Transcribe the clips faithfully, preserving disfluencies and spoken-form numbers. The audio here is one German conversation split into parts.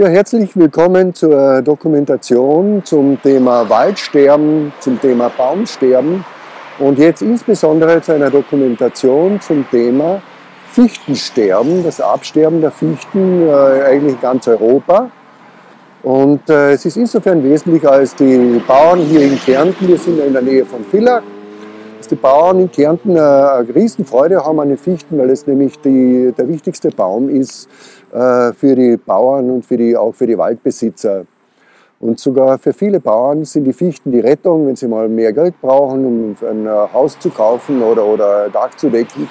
Ja, herzlich willkommen zur Dokumentation zum Thema Waldsterben, zum Thema Baumsterben und jetzt insbesondere zu einer Dokumentation zum Thema Fichtensterben, das Absterben der Fichten äh, eigentlich in ganz Europa. Und äh, es ist insofern wesentlich, als die Bauern hier in Kärnten, wir sind ja in der Nähe von Villach, dass die Bauern in Kärnten äh, eine Riesenfreude haben an den Fichten, weil es nämlich die, der wichtigste Baum ist, für die Bauern und für die, auch für die Waldbesitzer. Und sogar für viele Bauern sind die Fichten die Rettung, wenn sie mal mehr Geld brauchen, um ein Haus zu kaufen oder, oder ein Dach zu decken,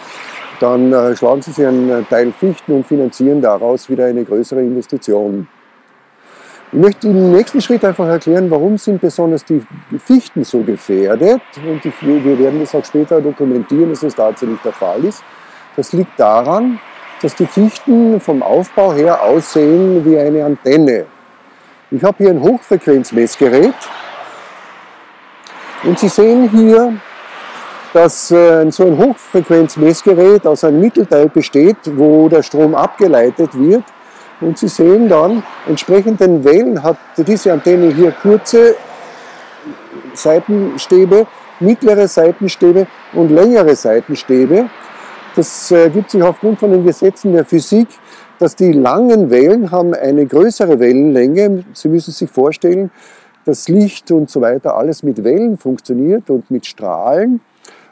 dann äh, schlagen sie sich einen Teil Fichten und finanzieren daraus wieder eine größere Investition. Ich möchte im nächsten Schritt einfach erklären, warum sind besonders die Fichten so gefährdet. Und ich, wir werden das auch später dokumentieren, dass das tatsächlich der Fall ist. Das liegt daran, dass die Fichten vom Aufbau her aussehen wie eine Antenne. Ich habe hier ein Hochfrequenzmessgerät und Sie sehen hier, dass so ein Hochfrequenzmessgerät aus einem Mittelteil besteht, wo der Strom abgeleitet wird, und Sie sehen dann, entsprechend den Wellen hat diese Antenne hier kurze Seitenstäbe, mittlere Seitenstäbe und längere Seitenstäbe. Das ergibt sich aufgrund von den Gesetzen der Physik, dass die langen Wellen haben eine größere Wellenlänge. Sie müssen sich vorstellen, dass Licht und so weiter alles mit Wellen funktioniert und mit Strahlen.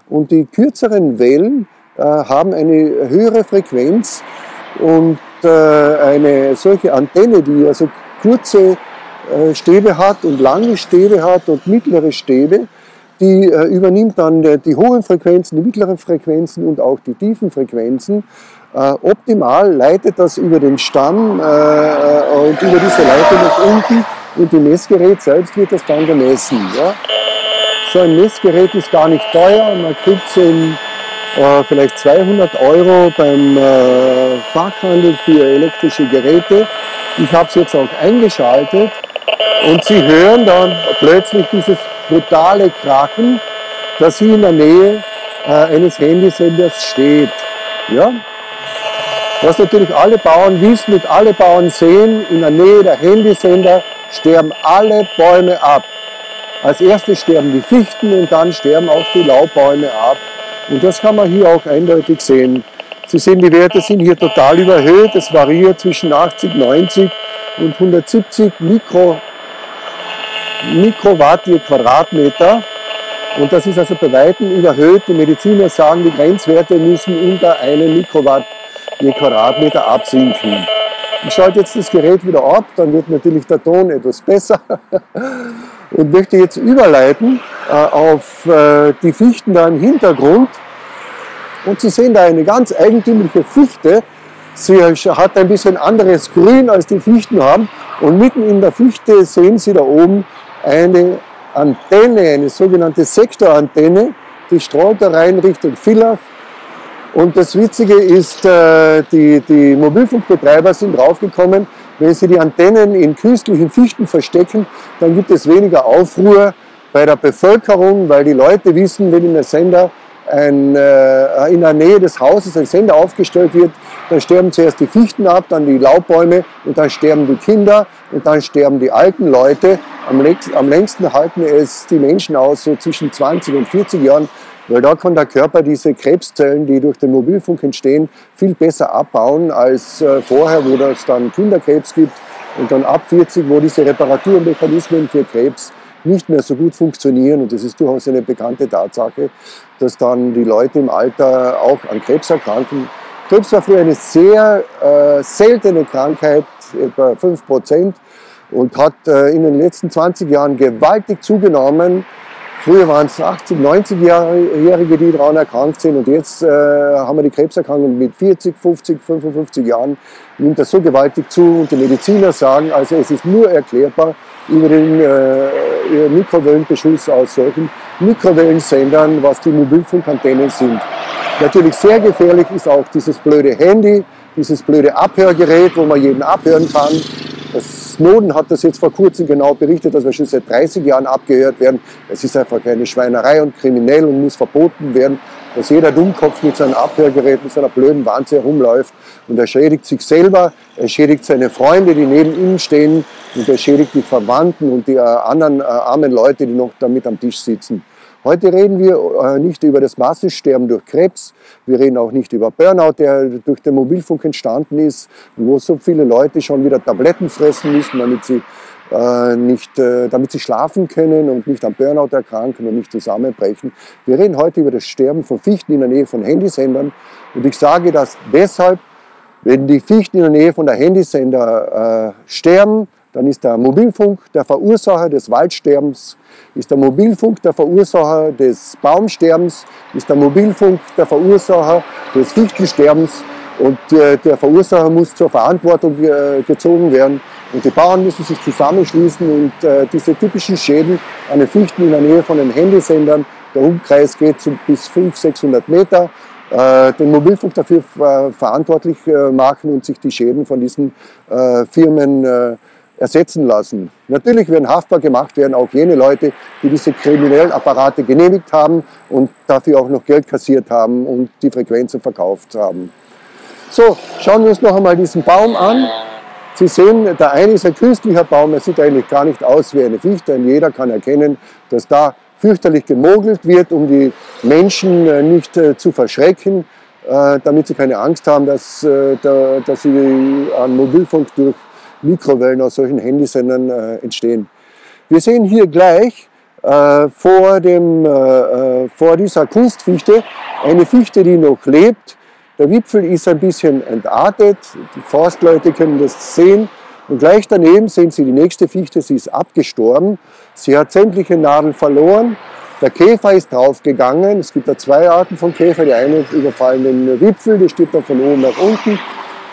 Und die kürzeren Wellen äh, haben eine höhere Frequenz. Und äh, eine solche Antenne, die also kurze äh, Stäbe hat und lange Stäbe hat und mittlere Stäbe, die übernimmt dann die hohen Frequenzen, die mittleren Frequenzen und auch die tiefen Frequenzen. Äh, optimal leitet das über den Stamm äh, und über diese Leitung nach unten, und im Messgerät selbst wird das dann gemessen. Ja? So ein Messgerät ist gar nicht teuer, man kriegt es in äh, vielleicht zweihundert Euro beim äh, Fachhandel für elektrische Geräte. Ich habe es jetzt auch eingeschaltet und Sie hören dann plötzlich dieses brutale Krachen, dass sie in der Nähe äh, eines Handysenders steht. Ja? Was natürlich alle Bauern wissen und alle Bauern sehen, in der Nähe der Handysender sterben alle Bäume ab. Als erstes sterben die Fichten und dann sterben auch die Laubbäume ab. Und das kann man hier auch eindeutig sehen. Sie sehen, die Werte sind hier total überhöht. Es variiert zwischen achtzig, neunzig und hundertsiebzig Mikro. Mikrowatt je Quadratmeter, und das ist also bei Weitem überhöht. Die Mediziner sagen, die Grenzwerte müssen unter einem Mikrowatt je Quadratmeter absinken. Ich schalte jetzt das Gerät wieder ab, dann wird natürlich der Ton etwas besser und möchte jetzt überleiten äh, auf äh, die Fichten da im Hintergrund, und Sie sehen da eine ganz eigentümliche Fichte. Sie hat ein bisschen anderes Grün als die Fichten haben, und mitten in der Fichte sehen Sie da oben eine Antenne, eine sogenannte Sektorantenne, die strahlt da rein Richtung Villach. Und das Witzige ist, die, die Mobilfunkbetreiber sind draufgekommen, wenn sie die Antennen in künstlichen Fichten verstecken, dann gibt es weniger Aufruhr bei der Bevölkerung, weil die Leute wissen, wenn in der Sender ein, äh, in der Nähe des Hauses ein Sender aufgestellt wird, dann sterben zuerst die Fichten ab, dann die Laubbäume und dann sterben die Kinder und dann sterben die alten Leute. Am, am längsten halten es die Menschen aus, so zwischen zwanzig und vierzig Jahren, weil da kann der Körper diese Krebszellen, die durch den Mobilfunk entstehen, viel besser abbauen als äh, vorher, wo es dann Kinderkrebs gibt, und dann ab vierzig, wo diese Reparaturmechanismen für Krebs nicht mehr so gut funktionieren. Und das ist durchaus eine bekannte Tatsache, dass dann die Leute im Alter auch an Krebs erkranken. Krebs war früher eine sehr äh, seltene Krankheit, etwa fünf Prozent, und hat äh, in den letzten zwanzig Jahren gewaltig zugenommen. Früher waren es achtzig-, neunzigjährige, die daran erkrankt sind, und jetzt äh, haben wir die Krebserkrankung mit vierzig, fünfzig, fünfundfünfzig Jahren, nimmt das so gewaltig zu, und die Mediziner sagen, also es ist nur erklärbar über den äh, Mikrowellenbeschuss aus solchen Mikrowellensendern, was die Mobilfunkantennen sind. Natürlich sehr gefährlich ist auch dieses blöde Handy, dieses blöde Abhörgerät, wo man jeden abhören kann. Das Snowden hat das jetzt vor kurzem genau berichtet, dass wir schon seit dreißig Jahren abgehört werden. Es ist einfach eine Schweinerei und kriminell und muss verboten werden. dass jeder Dummkopf mit seinem Abhörgerät, mit seiner blöden Wanze herumläuft und er schädigt sich selber, er schädigt seine Freunde, die neben ihm stehen und er schädigt die Verwandten und die äh, anderen äh, armen Leute, die noch damit am Tisch sitzen. Heute reden wir äh, nicht über das Massensterben durch Krebs, wir reden auch nicht über Burnout, der durch den Mobilfunk entstanden ist, wo so viele Leute schon wieder Tabletten fressen müssen, damit sie Äh, nicht, äh, damit sie schlafen können und nicht am Burnout erkranken und nicht zusammenbrechen. Wir reden heute über das Sterben von Fichten in der Nähe von Handysendern. Und ich sage das deshalb, wenn die Fichten in der Nähe von der Handysender äh, sterben, dann ist der Mobilfunk der Verursacher des Waldsterbens, ist der Mobilfunk der Verursacher des Baumsterbens, ist der Mobilfunk der Verursacher des Fichtensterbens. Und äh, der Verursacher muss zur Verantwortung äh, gezogen werden. Und die Bauern müssen sich zusammenschließen und äh, diese typischen Schäden an den Fichten in der Nähe von den Handysendern, der Umkreis geht zu bis fünfhundert, sechshundert Meter, äh, den Mobilfunk dafür äh, verantwortlich äh, machen und sich die Schäden von diesen äh, Firmen äh, ersetzen lassen. Natürlich werden haftbar gemacht werden auch jene Leute, die diese kriminellen Apparate genehmigt haben und dafür auch noch Geld kassiert haben und die Frequenzen verkauft haben. So, schauen wir uns noch einmal diesen Baum an. Sie sehen, der eine ist ein künstlicher Baum, er sieht eigentlich gar nicht aus wie eine Fichte. Und jeder kann erkennen, dass da fürchterlich gemogelt wird, um die Menschen nicht äh, zu verschrecken, äh, damit sie keine Angst haben, dass, äh, da, dass sie an Mobilfunk durch Mikrowellen aus solchen Handysendern äh, entstehen. Wir sehen hier gleich äh, vor, dem, äh, vor dieser Kunstfichte eine Fichte, die noch lebt. Der Wipfel ist ein bisschen entartet, die Forstleute können das sehen. Und gleich daneben sehen Sie die nächste Fichte, sie ist abgestorben. Sie hat sämtliche Nadeln verloren, der Käfer ist draufgegangen. Es gibt da zwei Arten von Käfer, die eine überfallen den Wipfel, der stirbt dann von oben nach unten.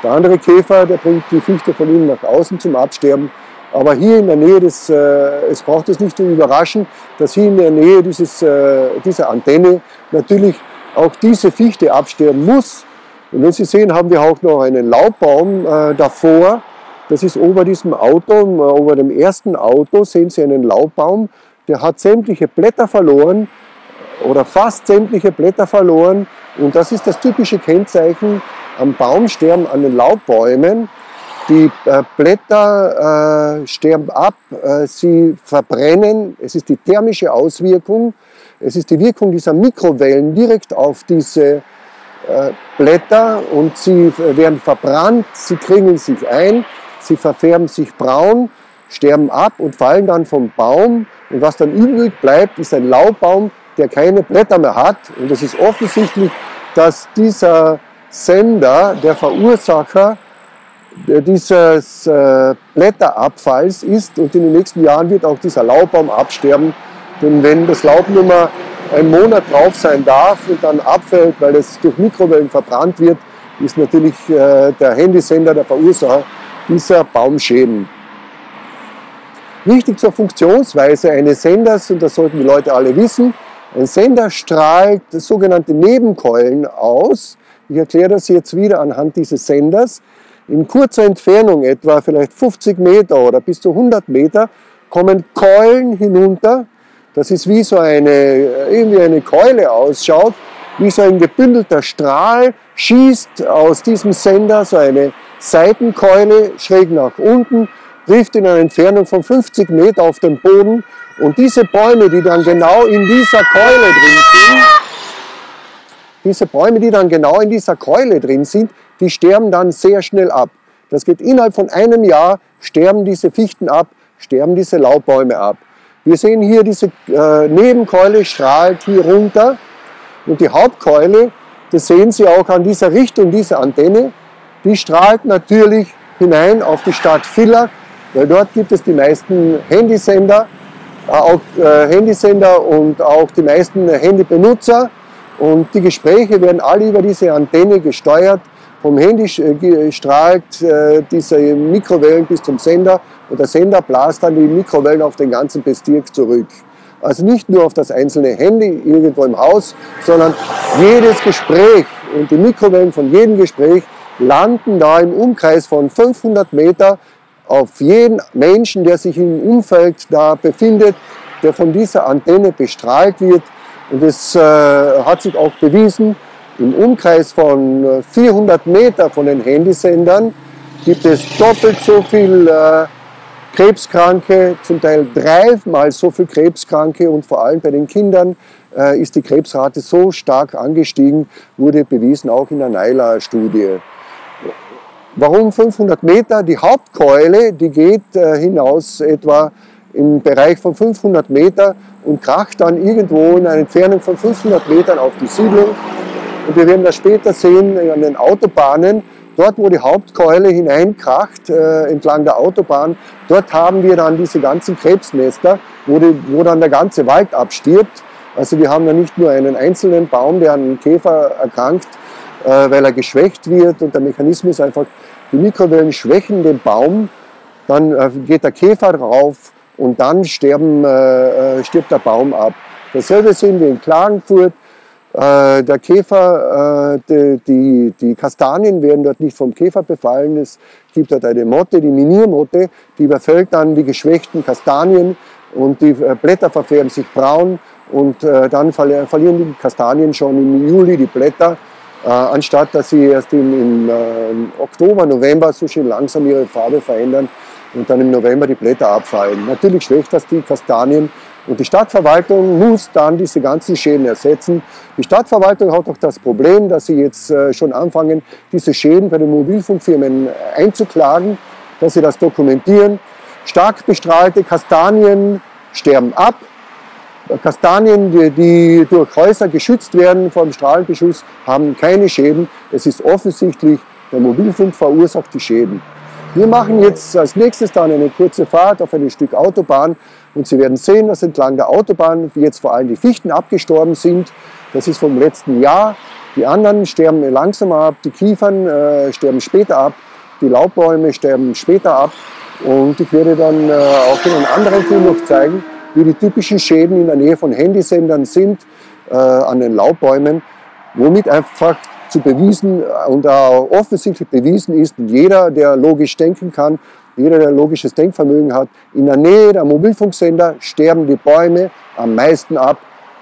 Der andere Käfer, der bringt die Fichte von innen nach außen zum Absterben. Aber hier in der Nähe, des, äh, es braucht es nicht zu überraschen, dass hier in der Nähe dieses, äh, dieser Antenne natürlich auch diese Fichte absterben muss. Und wenn Sie sehen, haben wir auch noch einen Laubbaum äh, davor. Das ist ober diesem Auto, ober dem ersten Auto sehen Sie einen Laubbaum. Der hat sämtliche Blätter verloren oder fast sämtliche Blätter verloren. Und das ist das typische Kennzeichen am Baumsterben, an den Laubbäumen. Die äh, Blätter äh, sterben ab, äh, sie verbrennen. Es ist die thermische Auswirkung. Es ist die Wirkung dieser Mikrowellen direkt auf diese Blätter und sie werden verbrannt, sie kringeln sich ein, sie verfärben sich braun, sterben ab und fallen dann vom Baum. Und was dann übrig bleibt, ist ein Laubbaum, der keine Blätter mehr hat. Und es ist offensichtlich, dass dieser Sender, der Verursacher dieses Blätterabfalls ist. Und in den nächsten Jahren wird auch dieser Laubbaum absterben. Denn wenn das Laub nur mal einen Monat drauf sein darf und dann abfällt, weil es durch Mikrowellen verbrannt wird, ist natürlich äh, der Handysender der Verursacher dieser Baumschäden. Wichtig zur Funktionsweise eines Senders, und das sollten die Leute alle wissen, ein Sender strahlt sogenannte Nebenkeulen aus. Ich erkläre das jetzt wieder anhand dieses Senders. In kurzer Entfernung, etwa vielleicht fünfzig Meter oder bis zu hundert Meter, kommen Keulen hinunter. Das ist wie so eine, irgendwie eine Keule ausschaut, wie so ein gebündelter Strahl schießt aus diesem Sender so eine Seitenkeule schräg nach unten, trifft in einer Entfernung von fünfzig Meter auf den Boden und diese Bäume, die dann genau in dieser Keule drin sind, diese Bäume, die dann genau in dieser Keule drin sind, die sterben dann sehr schnell ab. Das geht innerhalb von einem Jahr, sterben diese Fichten ab, sterben diese Laubbäume ab. Wir sehen hier, diese äh, Nebenkeule strahlt hier runter und die Hauptkeule, das sehen Sie auch an dieser Richtung dieser Antenne, die strahlt natürlich hinein auf die Stadt Villach, weil dort gibt es die meisten Handysender, äh, auch äh, Handysender und auch die meisten Handybenutzer und die Gespräche werden alle über diese Antenne gesteuert. Vom Handy strahlt äh, diese Mikrowellen bis zum Sender und der Sender blast dann die Mikrowellen auf den ganzen Bezirk zurück. Also nicht nur auf das einzelne Handy irgendwo im Haus, sondern jedes Gespräch und die Mikrowellen von jedem Gespräch landen da im Umkreis von fünfhundert Meter auf jeden Menschen, der sich im Umfeld da befindet, der von dieser Antenne bestrahlt wird. Und das äh, hat sich auch bewiesen, im Umkreis von vierhundert Meter von den Handysendern gibt es doppelt so viel äh, Krebskranke, zum Teil dreimal so viel Krebskranke, und vor allem bei den Kindern äh, ist die Krebsrate so stark angestiegen, wurde bewiesen auch in der Naila-Studie. Warum fünfhundert Meter? Die Hauptkeule, die geht äh, hinaus etwa im Bereich von fünfhundert Meter und kracht dann irgendwo in einer Entfernung von fünfhundert Metern auf die Siedlung. Und wir werden das später sehen an den Autobahnen. Dort, wo die Hauptkeule hineinkracht, äh, entlang der Autobahn, dort haben wir dann diese ganzen Krebsnester, wo, die, wo dann der ganze Wald abstirbt. Also wir haben da nicht nur einen einzelnen Baum, der an einem Käfer erkrankt, äh, weil er geschwächt wird, und der Mechanismus einfach, die Mikrowellen schwächen den Baum, dann äh, geht der Käfer drauf und dann sterben, äh, stirbt der Baum ab. Dasselbe sehen wir in Klagenfurt. Der Käfer, die, die, die Kastanien werden dort nicht vom Käfer befallen. Es gibt dort eine Motte, die Miniermotte, die überfällt dann die geschwächten Kastanien und die Blätter verfärben sich braun, und dann verlieren die Kastanien schon im Juli die Blätter, anstatt dass sie erst im, im Oktober, November so schön langsam ihre Farbe verändern und dann im November die Blätter abfallen. Natürlich schwächt das die Kastanien. Und die Stadtverwaltung muss dann diese ganzen Schäden ersetzen. Die Stadtverwaltung hat auch das Problem, dass sie jetzt schon anfangen, diese Schäden bei den Mobilfunkfirmen einzuklagen, dass sie das dokumentieren. Stark bestrahlte Kastanien sterben ab. Kastanien, die, die durch Häuser geschützt werden vor dem Strahlenbeschuss, haben keine Schäden. Es ist offensichtlich, der Mobilfunk verursacht die Schäden. Wir machen jetzt als nächstes dann eine kurze Fahrt auf ein Stück Autobahn, und Sie werden sehen, dass entlang der Autobahn jetzt vor allem die Fichten abgestorben sind. Das ist vom letzten Jahr. Die anderen sterben langsamer ab, die Kiefern äh, sterben später ab, die Laubbäume sterben später ab. Und ich werde dann äh, auch in einem anderen Film noch zeigen, wie die typischen Schäden in der Nähe von Handysendern sind äh, an den Laubbäumen, womit einfach zu bewiesen und auch offensichtlich bewiesen ist, jeder, der logisch denken kann, jeder, der logisches Denkvermögen hat, in der Nähe der Mobilfunksender sterben die Bäume am meisten ab.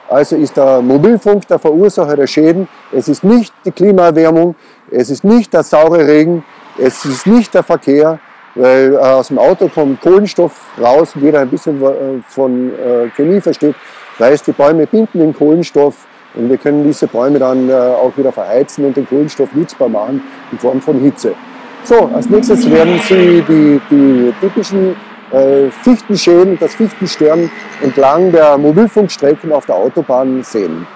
Also ist der Mobilfunk der Verursacher der Schäden. Es ist nicht die Klimaerwärmung, es ist nicht der saure Regen, es ist nicht der Verkehr, weil aus dem Auto kommt Kohlenstoff raus, und jeder ein bisschen von Chemie versteht, weiß, die Bäume binden den Kohlenstoff, und wir können diese Bäume dann auch wieder verheizen und den Kohlenstoff nutzbar machen in Form von Hitze. So, als nächstes werden Sie die, die typischen äh, Fichtenschäden, das Fichtensterben entlang der Mobilfunkstrecken auf der Autobahn sehen.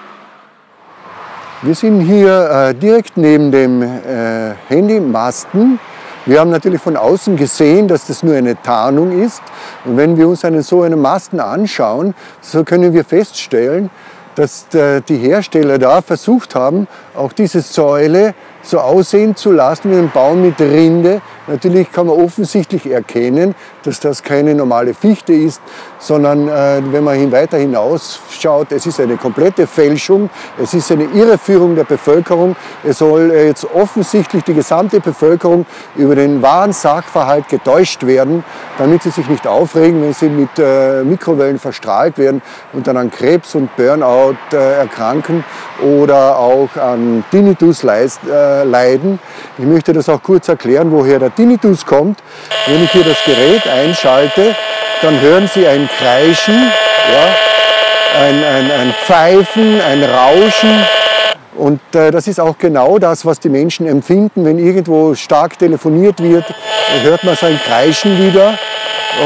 Wir sind hier äh, direkt neben dem äh, Handymasten. Wir haben natürlich von außen gesehen, dass das nur eine Tarnung ist. Und wenn wir uns einen, so einen Masten anschauen, so können wir feststellen, dass äh, die Hersteller da versucht haben, auch diese Säule so aussehen zu lassen wie ein Baum mit Rinde. Natürlich kann man offensichtlich erkennen, dass das keine normale Fichte ist, sondern äh, wenn man hin weiter hinaus schaut, es ist eine komplette Fälschung, es ist eine Irreführung der Bevölkerung. Es soll jetzt offensichtlich die gesamte Bevölkerung über den wahren Sachverhalt getäuscht werden, damit sie sich nicht aufregen, wenn sie mit äh, Mikrowellen verstrahlt werden und dann an Krebs und Burnout äh, erkranken oder auch an Tinnitus leist, äh, leiden. Ich möchte das auch kurz erklären, woher der Tinnitus kommt. Wenn ich hier das Gerät einschalte, dann hören Sie ein Kreischen, ja, ein, ein, ein Pfeifen, ein Rauschen. Und äh, das ist auch genau das, was die Menschen empfinden, wenn irgendwo stark telefoniert wird, hört man so ein Kreischen wieder.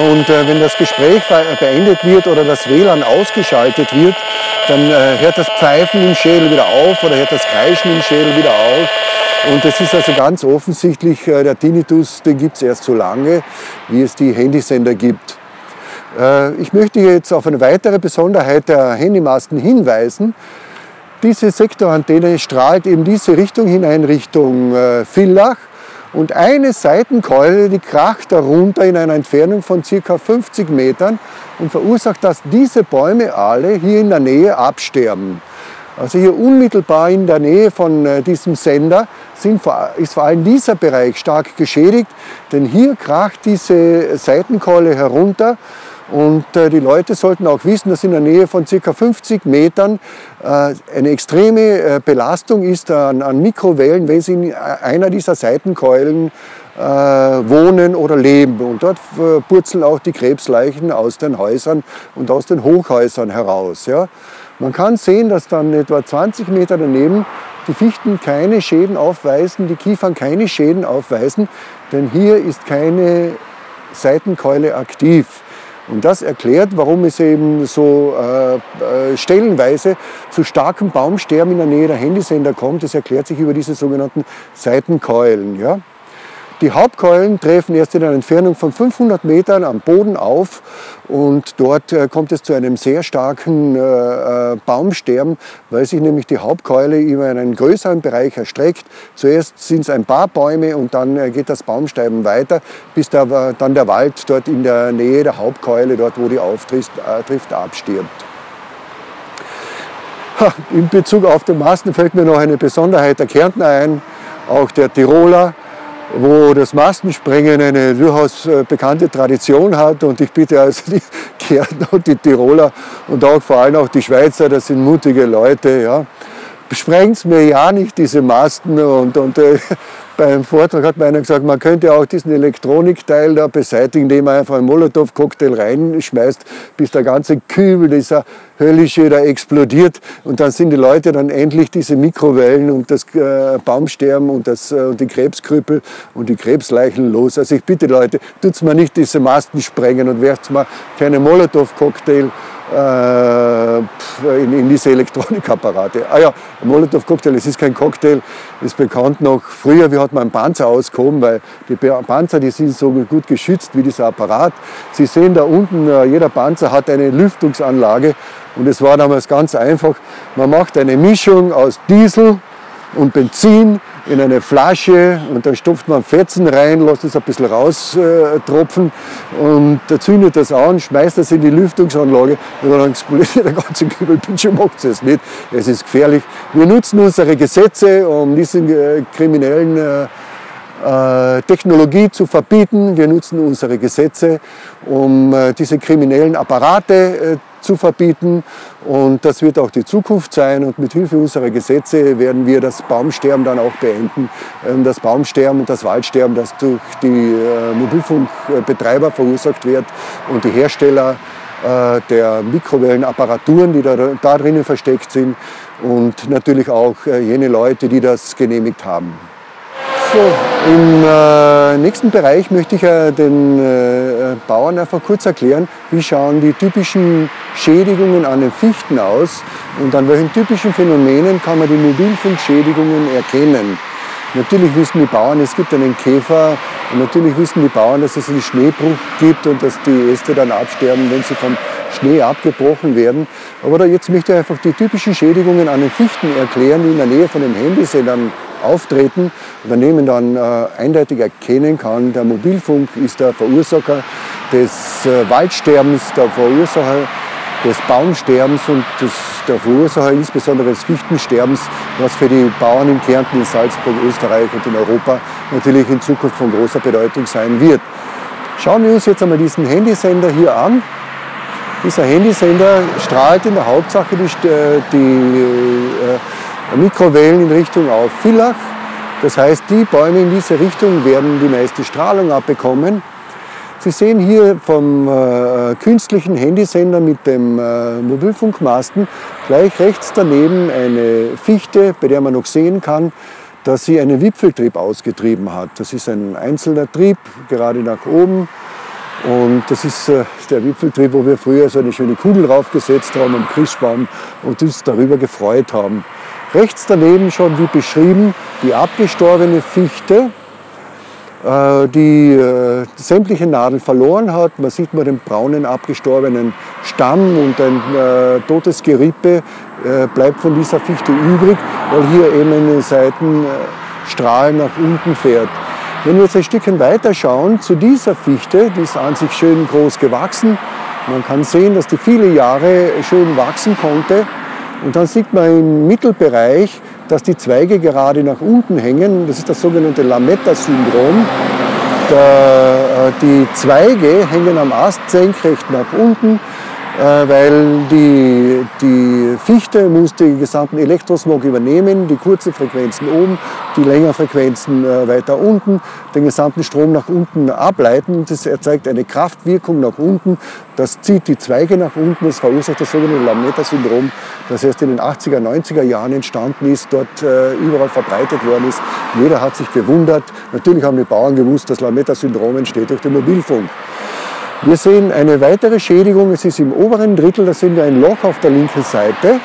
Und äh, wenn das Gespräch beendet wird oder das W L A N ausgeschaltet wird, dann äh, hört das Pfeifen im Schädel wieder auf oder hört das Kreischen im Schädel wieder auf. Und das ist also ganz offensichtlich, äh, der Tinnitus, den gibt es erst so lange, wie es die Handysender gibt. Äh, ich möchte jetzt auf eine weitere Besonderheit der Handymasten hinweisen. Diese Sektorantenne strahlt in diese Richtung hinein, Richtung äh, Villach. Und eine Seitenkeule, die kracht darunter in einer Entfernung von ca. fünfzig Metern und verursacht, dass diese Bäume alle hier in der Nähe absterben. Also hier unmittelbar in der Nähe von diesem Sender sind, ist vor allem dieser Bereich stark geschädigt, denn hier kracht diese Seitenkeule herunter Und äh, die Leute sollten auch wissen, dass in der Nähe von ca. fünfzig Metern äh, eine extreme äh, Belastung ist an, an Mikrowellen, wenn sie in einer dieser Seitenkeulen äh, wohnen oder leben. Und dort äh, purzeln auch die Krebsleichen aus den Häusern und aus den Hochhäusern heraus. Ja. Man kann sehen, dass dann etwa zwanzig Meter daneben die Fichten keine Schäden aufweisen, die Kiefern keine Schäden aufweisen, denn hier ist keine Seitenkeule aktiv. Und das erklärt, warum es eben so äh, äh, stellenweise zu starkem Baumsterben in der Nähe der Handysender kommt. Das erklärt sich über diese sogenannten Seitenkeulen. Ja? Die Hauptkeulen treffen erst in einer Entfernung von fünfhundert Metern am Boden auf und dort äh, kommt es zu einem sehr starken äh, äh, Baumsterben, weil sich nämlich die Hauptkeule über einen größeren Bereich erstreckt. Zuerst sind es ein paar Bäume und dann äh, geht das Baumsterben weiter, bis der, äh, dann der Wald dort in der Nähe der Hauptkeule, dort wo die auftrifft, äh, trifft, abstirbt. Ha, in Bezug auf den Masten fällt mir noch eine Besonderheit der Kärntner ein, auch der Tiroler, wo das Mastensprengen eine durchaus bekannte Tradition hat. Und ich bitte also die Kärntner und die Tiroler und auch vor allem auch die Schweizer, das sind mutige Leute, ja. Sprengt mir ja nicht diese Masten. Und, und äh, beim Vortrag hat mir einer gesagt, man könnte auch diesen Elektronikteil da beseitigen, indem man einfach einen Molotow-Cocktail reinschmeißt, bis der ganze Kübel, dieser höllische, da explodiert. Und dann sind die Leute dann endlich diese Mikrowellen und das äh, Baumsterben und, das, äh, und die Krebskrüppel und die Krebsleichen los. Also ich bitte Leute, tut's mal nicht diese Masten sprengen und werft mal keinen Molotow-Cocktail In, in diese Elektronikapparate. Ah ja, ein Molotow-Cocktail, es ist kein Cocktail, ist bekannt noch früher, wie hat man einen Panzer ausgehoben, weil die Panzer, die sind so gut geschützt wie dieser Apparat. Sie sehen da unten, jeder Panzer hat eine Lüftungsanlage und es war damals ganz einfach, man macht eine Mischung aus Diesel und Benzin in eine Flasche und dann stopft man Fetzen rein, lässt es ein bisschen raustropfen äh, und zündet das an, schmeißt das in die Lüftungsanlage und dann explodiert der ganze Kübel. Bitte macht es nicht, es ist gefährlich. Wir nutzen unsere Gesetze, um diesen äh, kriminellen äh, Technologie zu verbieten. Wir nutzen unsere Gesetze, um diese kriminellen Apparate zu verbieten. Und das wird auch die Zukunft sein. Und mit Hilfe unserer Gesetze werden wir das Baumsterben dann auch beenden. Das Baumsterben und das Waldsterben, das durch die Mobilfunkbetreiber verursacht wird und die Hersteller der Mikrowellenapparaturen, die da, da drinnen versteckt sind. Und natürlich auch jene Leute, die das genehmigt haben. So, im äh, nächsten Bereich möchte ich äh, den äh, Bauern einfach kurz erklären, wie schauen die typischen Schädigungen an den Fichten aus und an welchen typischen Phänomenen kann man die Mobilfunkschädigungen erkennen. Natürlich wissen die Bauern, es gibt einen Käfer und natürlich wissen die Bauern, dass es einen Schneebruch gibt und dass die Äste dann absterben, wenn sie vom Schnee abgebrochen werden. Aber da jetzt möchte ich einfach die typischen Schädigungen an den Fichten erklären, die in der Nähe von den Handysendern auftreten, Unternehmen dann äh, eindeutig erkennen kann, der Mobilfunk ist der Verursacher des äh, Waldsterbens, der Verursacher des Baumsterbens und das, der Verursacher insbesondere des Fichtensterbens, was für die Bauern in Kärnten, in Salzburg, Österreich und in Europa natürlich in Zukunft von großer Bedeutung sein wird. Schauen wir uns jetzt einmal diesen Handysender hier an. Dieser Handysender strahlt in der Hauptsache die, die äh, Mikrowellen in Richtung auf Villach. Das heißt, die Bäume in diese Richtung werden die meiste Strahlung abbekommen. Sie sehen hier vom äh, künstlichen Handysender mit dem äh, Mobilfunkmasten gleich rechts daneben eine Fichte, bei der man noch sehen kann, dass sie einen Wipfeltrieb ausgetrieben hat. Das ist ein einzelner Trieb, gerade nach oben. Und das ist äh, der Wipfeltrieb, wo wir früher so eine schöne Kugel draufgesetzt haben am Christbaum und uns darüber gefreut haben. Rechts daneben schon, wie beschrieben, die abgestorbene Fichte, die sämtliche Nadeln verloren hat. Man sieht mal den braunen abgestorbenen Stamm und ein totes Gerippe bleibt von dieser Fichte übrig, weil hier eben eine Seitenstrahl nach unten fährt. Wenn wir jetzt ein Stückchen weiter schauen zu dieser Fichte, die ist an sich schön groß gewachsen. Man kann sehen, dass die viele Jahre schön wachsen konnte. Und dann sieht man im Mittelbereich, dass die Zweige gerade nach unten hängen. Das ist das sogenannte Lametta-Syndrom. äh, die Zweige hängen am Ast senkrecht nach unten, äh, weil die, die Fichte muss den gesamten Elektrosmog übernehmen, die kurzen Frequenzen oben, die längeren Frequenzen äh, weiter unten, den gesamten Strom nach unten ableiten. Das erzeugt eine Kraftwirkung nach unten, das zieht die Zweige nach unten, das verursacht das sogenannte Lametta-Syndrom, das erst in den achtziger, neunziger Jahren entstanden ist, dort äh, überall verbreitet worden ist. Jeder hat sich gewundert. Natürlich haben die Bauern gewusst, dass Lametta-Syndrom entsteht durch den Mobilfunk. Wir sehen eine weitere Schädigung, es ist im oberen Drittel, da sehen wir ein Loch auf der linken Seite,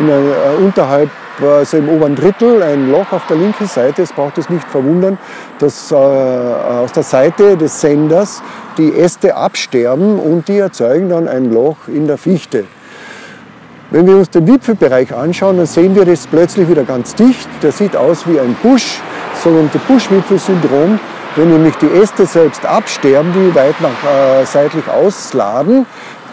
in einer, äh, unterhalb, also im oberen Drittel ein Loch auf der linken Seite. Es braucht es nicht verwundern, dass äh, aus der Seite des Senders die Äste absterben und die erzeugen dann ein Loch in der Fichte. Wenn wir uns den Wipfelbereich anschauen, dann sehen wir das plötzlich wieder ganz dicht. Der sieht aus wie ein Busch, sogenannte Buschwipfelsyndrom. Wenn nämlich die Äste selbst absterben, die weit nach, äh, seitlich ausladen,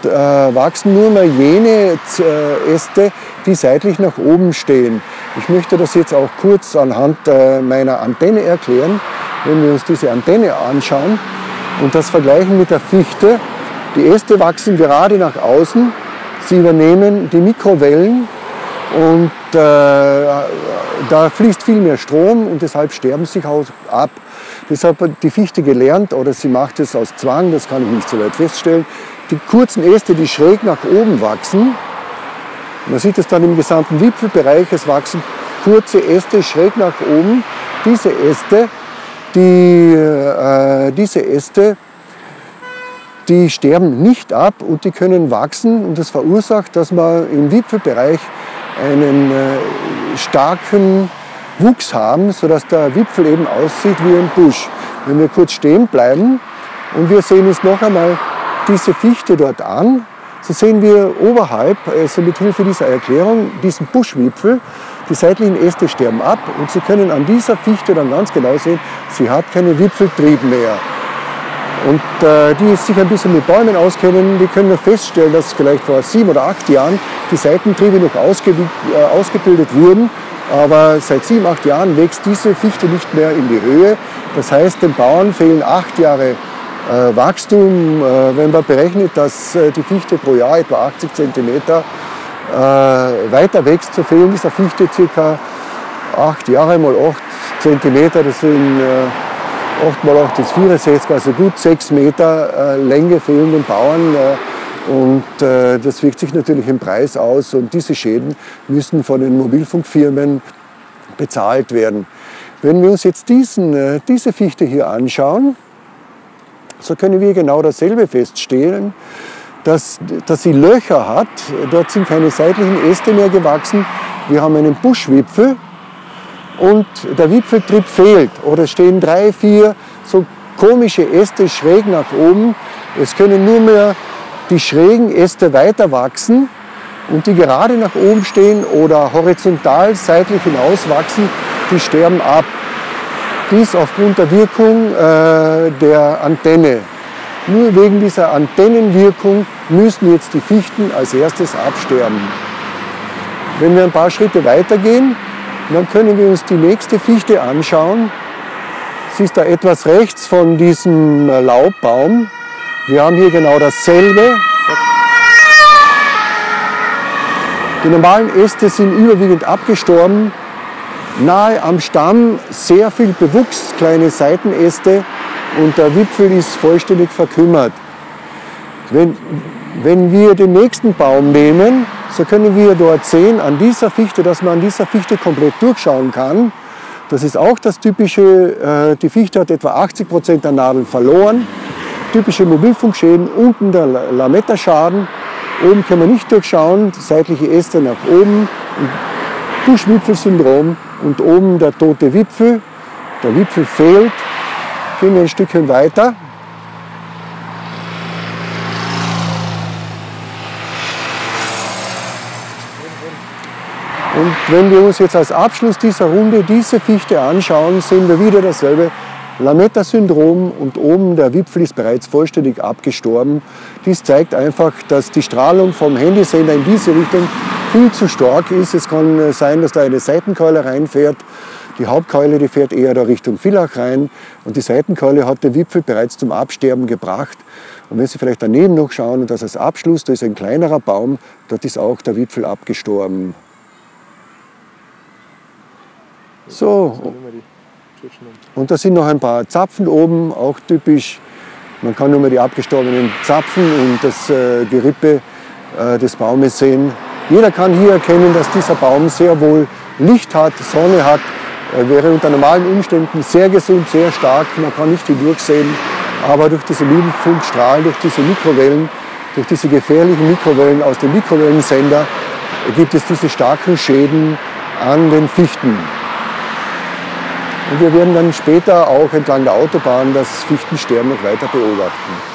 äh, wachsen nur mehr jene äh, Äste, die seitlich nach oben stehen. Ich möchte das jetzt auch kurz anhand äh, meiner Antenne erklären. Wenn wir uns diese Antenne anschauen und das vergleichen mit der Fichte, die Äste wachsen gerade nach außen, sie übernehmen die Mikrowellen und äh, da fließt viel mehr Strom und deshalb sterben sie auch ab. Deshalb hat die Fichte gelernt, oder sie macht es aus Zwang, das kann ich nicht so weit feststellen, die kurzen Äste, die schräg nach oben wachsen, man sieht es dann im gesamten Wipfelbereich, es wachsen kurze Äste schräg nach oben. Diese Äste, die, äh, diese Äste, die sterben nicht ab und die können wachsen und das verursacht, dass man im Wipfelbereich einen äh, starken Wuchs haben, sodass der Wipfel eben aussieht wie ein Busch. Wenn wir kurz stehen bleiben und wir sehen uns noch einmal diese Fichte dort an, so sehen wir oberhalb, also mit Hilfe dieser Erklärung, diesen Buschwipfel, die seitlichen Äste sterben ab und Sie können an dieser Fichte dann ganz genau sehen, sie hat keinen Wipfeltrieb mehr. Und äh, die sich ein bisschen mit Bäumen auskennen, die können noch feststellen, dass vielleicht vor sieben oder acht Jahren die Seitentriebe noch ausge äh, ausgebildet wurden. Aber seit sieben, acht Jahren wächst diese Fichte nicht mehr in die Höhe. Das heißt, den Bauern fehlen acht Jahre äh, Wachstum. Äh, wenn man berechnet, dass äh, die Fichte pro Jahr etwa achtzig Zentimeter äh, weiter wächst, so fehlen dieser Fichte ca. acht Jahre mal acht Zentimeter. Das sind äh, acht mal acht ist vierundsechzig, also gut sechs Meter äh, Länge fehlen den Bauern. Äh, Und äh, das wirkt sich natürlich im Preis aus und diese Schäden müssen von den Mobilfunkfirmen bezahlt werden. Wenn wir uns jetzt diesen, äh, diese Fichte hier anschauen, so können wir genau dasselbe feststellen, dass, dass sie Löcher hat. Dort sind keine seitlichen Äste mehr gewachsen. Wir haben einen Buschwipfel und der Wipfeltrieb fehlt. Oder stehen drei, vier so komische Äste schräg nach oben. Es können nur mehr die schrägen Äste weiter wachsen und die gerade nach oben stehen oder horizontal seitlich hinaus wachsen, die sterben ab. Dies aufgrund der Wirkung äh, der Antenne. Nur wegen dieser Antennenwirkung müssen jetzt die Fichten als erstes absterben. Wenn wir ein paar Schritte weitergehen, dann können wir uns die nächste Fichte anschauen. Sie ist da etwas rechts von diesem Laubbaum. Wir haben hier genau dasselbe. Die normalen Äste sind überwiegend abgestorben. Nahe am Stamm sehr viel Bewuchs, kleine Seitenäste und der Wipfel ist vollständig verkümmert. Wenn, wenn wir den nächsten Baum nehmen, so können wir dort sehen, an dieser Fichte, dass man an dieser Fichte komplett durchschauen kann. Das ist auch das Typische. Die Fichte hat etwa achtzig Prozent der Nadeln verloren. Typische Mobilfunkschäden, unten der Lametta-Schaden, oben kann man nicht durchschauen, seitliche Äste nach oben, Buschwipfelsyndrom und oben der tote Wipfel, der Wipfel fehlt. Gehen wir ein Stückchen weiter. Und wenn wir uns jetzt als Abschluss dieser Runde diese Fichte anschauen, sehen wir wieder dasselbe. Lametta-Syndrom und oben der Wipfel ist bereits vollständig abgestorben. Dies zeigt einfach, dass die Strahlung vom Handysender in diese Richtung viel zu stark ist. Es kann sein, dass da eine Seitenkeule reinfährt. Die Hauptkeule, die fährt eher da Richtung Villach rein und die Seitenkeule hat der Wipfel bereits zum Absterben gebracht. Und wenn Sie vielleicht daneben noch schauen, und das als Abschluss, da ist ein kleinerer Baum, dort ist auch der Wipfel abgestorben. So, und da sind noch ein paar Zapfen oben, auch typisch. Man kann nur mal die abgestorbenen Zapfen und das äh, Gerippe äh, des Baumes sehen. Jeder kann hier erkennen, dass dieser Baum sehr wohl Licht hat, Sonne hat. Er wäre unter normalen Umständen sehr gesund, sehr stark. Man kann nicht hindurchsehen, aber durch diese Lichtfunkstrahlen, durch diese Mikrowellen, durch diese gefährlichen Mikrowellen aus dem Mikrowellensender gibt es diese starken Schäden an den Fichten. Und wir werden dann später auch entlang der Autobahn das Fichtensterben noch weiter beobachten.